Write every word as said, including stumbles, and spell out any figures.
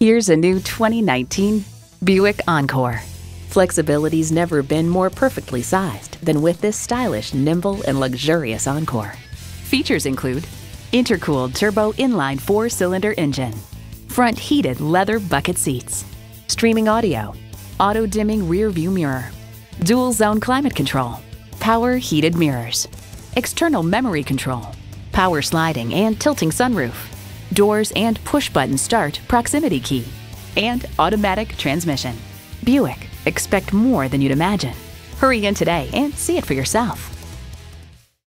Here's a new twenty nineteen Buick Encore. Flexibility's never been more perfectly sized than with this stylish, nimble, and luxurious Encore. Features include intercooled turbo inline four-cylinder engine, front heated leather bucket seats, streaming audio, auto-dimming rear-view mirror, dual zone climate control, power heated mirrors, external memory control, power sliding and tilting sunroof, doors and push-button start proximity key, and automatic transmission. Buick, expect more than you'd imagine. Hurry in today and see it for yourself.